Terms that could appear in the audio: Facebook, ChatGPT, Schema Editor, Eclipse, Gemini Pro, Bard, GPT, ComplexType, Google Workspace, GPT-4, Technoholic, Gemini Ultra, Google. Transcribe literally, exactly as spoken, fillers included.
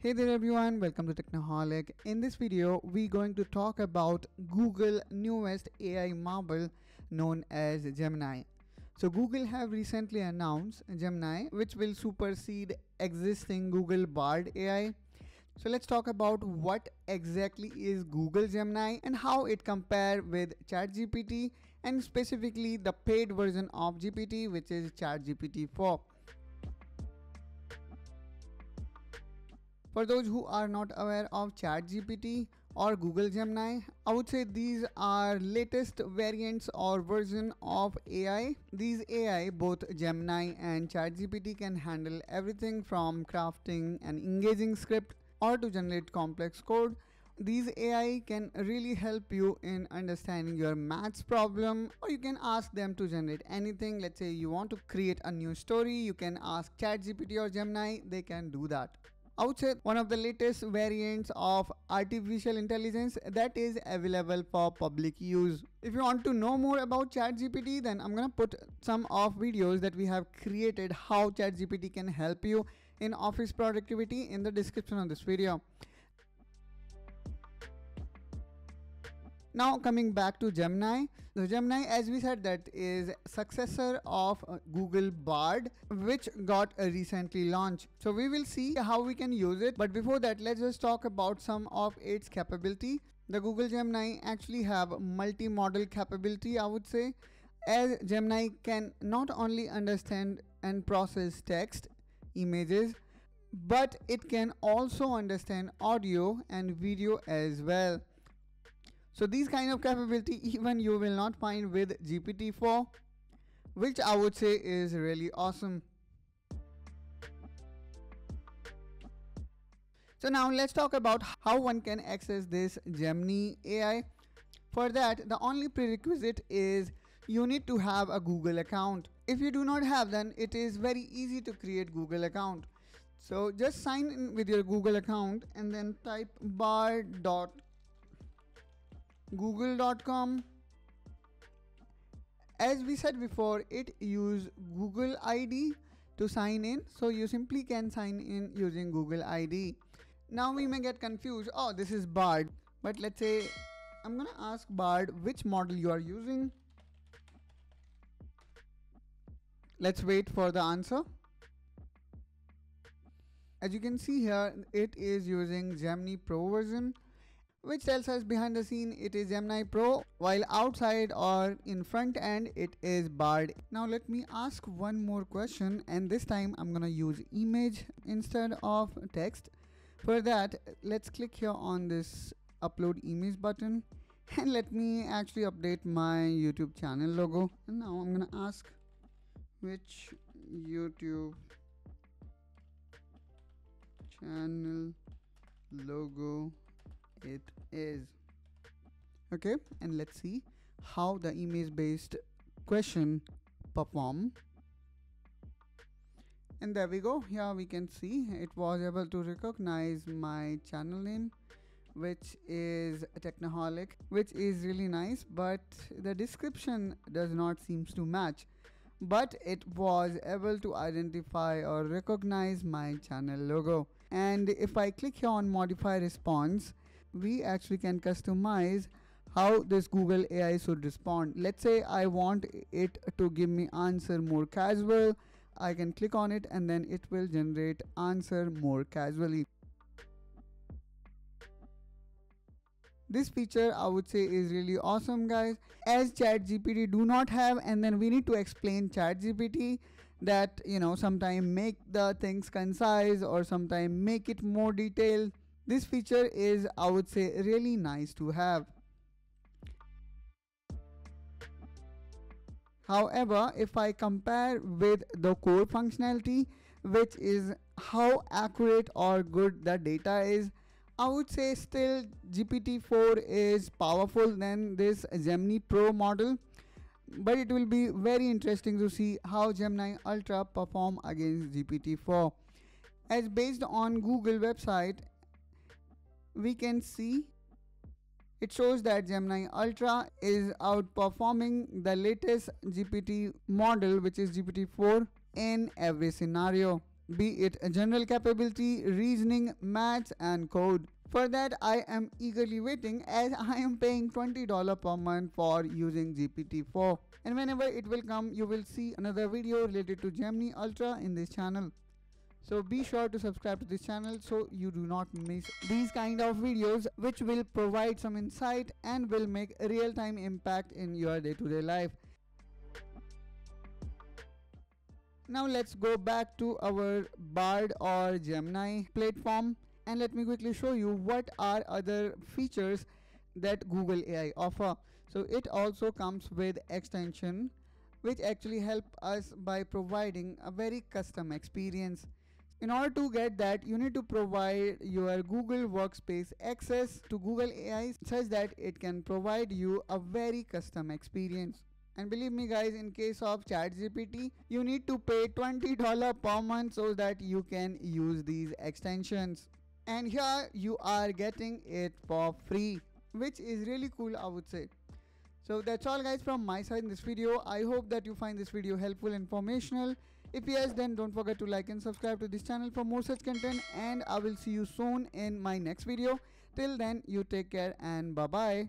Hey there everyone, welcome to Technoholic. In this video, we're going to talk about Google's newest A I marvel known as Gemini. So Google have recently announced Gemini, which will supersede existing Google Bard A I. So let's talk about what exactly is Google Gemini and how it compares with ChatGPT, and specifically the paid version of G P T, which is ChatGPT four. For those who are not aware of ChatGPT or Google Gemini, I would say these are latest variants or version of A I. These A I, both Gemini and ChatGPT, can handle everything from crafting an engaging script or to generate complex code. These A I can really help you in understanding your maths problem, or you can ask them to generate anything. Let's say you want to create a new story, you can ask ChatGPT or Gemini, they can do that. I would say one of the latest variants of artificial intelligence that is available for public use. If you want to know more about ChatGPT, then I'm gonna put some of videos that we have created how ChatGPT can help you in office productivity in the description of this video. Now coming back to Gemini, so Gemini, as we said, that is successor of Google Bard, which got recently launched. So we will see how we can use it. But before that, let's just talk about some of its capability. The Google Gemini actually have multi-model capability, I would say, as Gemini can not only understand and process text, images, but it can also understand audio and video as well. So these kind of capability even you will not find with G P T four, which I would say is really awesome. So now let's talk about how one can access this Gemini A I. For that, the only prerequisite is you need to have a Google account. If you do not have, then it is very easy to create Google account. So just sign in with your Google account and then type bar dot google dot com. As we said before, it use Google I D to sign in, so you simply can sign in using Google I D. Now we may get confused, oh this is Bard, but let's say I'm gonna ask Bard which model you are using. Let's wait for the answer. As you can see here, it is using Gemini Pro version, which tells us behind the scene it is Gemini Pro, while outside or in front end it is Bard. Now let me ask one more question, and this time I'm gonna use image instead of text. For that, let's click here on this upload image button, and let me actually update my YouTube channel logo. And now I'm gonna ask which YouTube channel logo it is. Okay, and let's see how the image based question perform. And there we go. Here we can see it was able to recognize my channel name, which is Technoholic, which is really nice, but the description does not seems to match, but it was able to identify or recognize my channel logo. And if I click here on modify response, we actually can customize how this Google A I should respond. Let's say I want it to give me answer more casual, I can click on it and then it will generate answer more casually. This feature I would say is really awesome, guys, as ChatGPT do not have, and then we need to explain ChatGPT that, you know, sometimes make the things concise or sometimes make it more detailed. This feature is, I would say, really nice to have. However, if I compare with the core functionality, which is how accurate or good the data is, I would say still G P T four is powerful than this Gemini Pro model. But it will be very interesting to see how Gemini Ultra perform against G P T four. As based on Google website, we can see it shows that Gemini Ultra is outperforming the latest G P T model, which is G P T four, in every scenario. be it general capability, reasoning, maths and code. For that, I am eagerly waiting as I am paying twenty dollars per month for using G P T four. And whenever it will come, you will see another video related to Gemini Ultra in this channel. So be sure to subscribe to this channel so you do not miss these kind of videos which will provide some insight and will make a real-time impact in your day-to-day life. Now let's go back to our Bard or Gemini platform. And let me quickly show you what are other features that Google A I offer. So it also comes with extension, which actually help us by providing a very custom experience. In order to get that, you need to provide your Google Workspace access to Google A I such that it can provide you a very custom experience. And believe me guys, in case of ChatGPT, you need to pay twenty dollars per month so that you can use these extensions. And here you are getting it for free, which is really cool, I would say. So that's all guys from my side in this video. I hope that you find this video helpful, informational. If yes, then don't forget to like and subscribe to this channel for more such content. And I will see you soon in my next video. Till then, you take care and bye-bye.